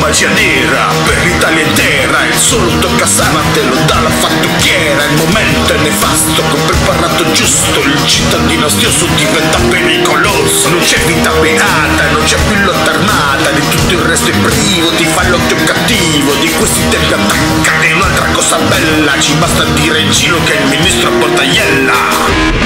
Magia nera per l'Italia intera, il solito Casana te lo dà la fattucchiera. Il momento è nefasto, come preparato giusto, il cittadino ostioso diventa pericoloso. Non c'è vita beata, non c'è più lotta armata, di tutto il resto è privo, ti fa l'occhio cattivo, di questi tempi attaccati. Un'altra cosa bella, ci basta dire in giro che il ministro Portaiella.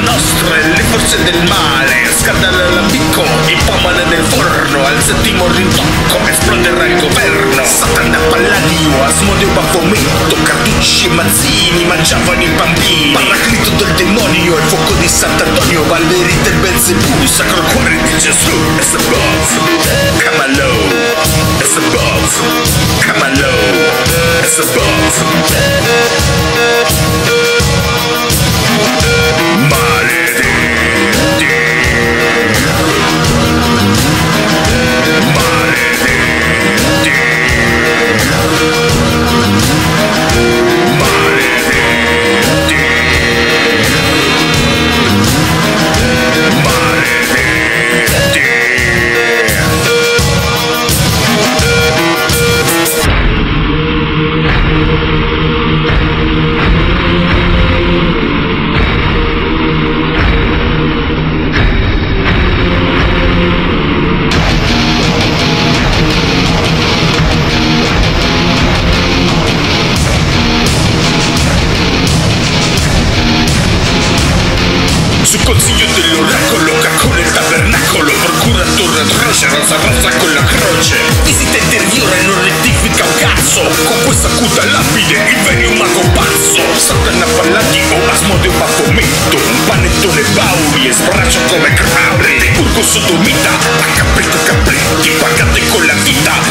Nostre, le forze del male, scaldano l'ambicco, il pomane del forno, al settimo ritocco esploderà il governo. Satana Palladio, Asmodio Baphometto, Carducci e Mazzini mangiavano i bambini. Paraclito del demonio, il fuoco di Sant'Antonio, Valeri del Belzebù, sacro cuore di Gesù. It's a bot, come alone. It's a bot, come alone. It's a bot. Su consiglio dell'oracolo, cacone il tabernacolo, procuratore atroce, rosa rossa con la croce. Visita interiore non rettifica un cazzo, con questa acuta lapide il vero mago pazzo. Satana Palladio, Asmodio Baphometto, un panettone bauli e sbraccio come crabri. Urco sodomita, a capretto capretti, pagate con la vita.